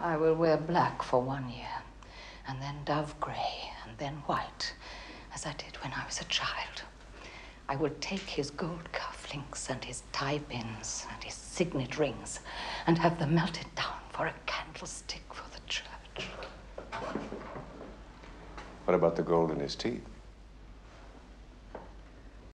I will wear black for 1 year, and then dove grey, and then white, as I did when I was a child. I will take his gold cufflinks and his tie pins and his signet rings and have them melted down for a candlestick for the church. What about the gold in his teeth?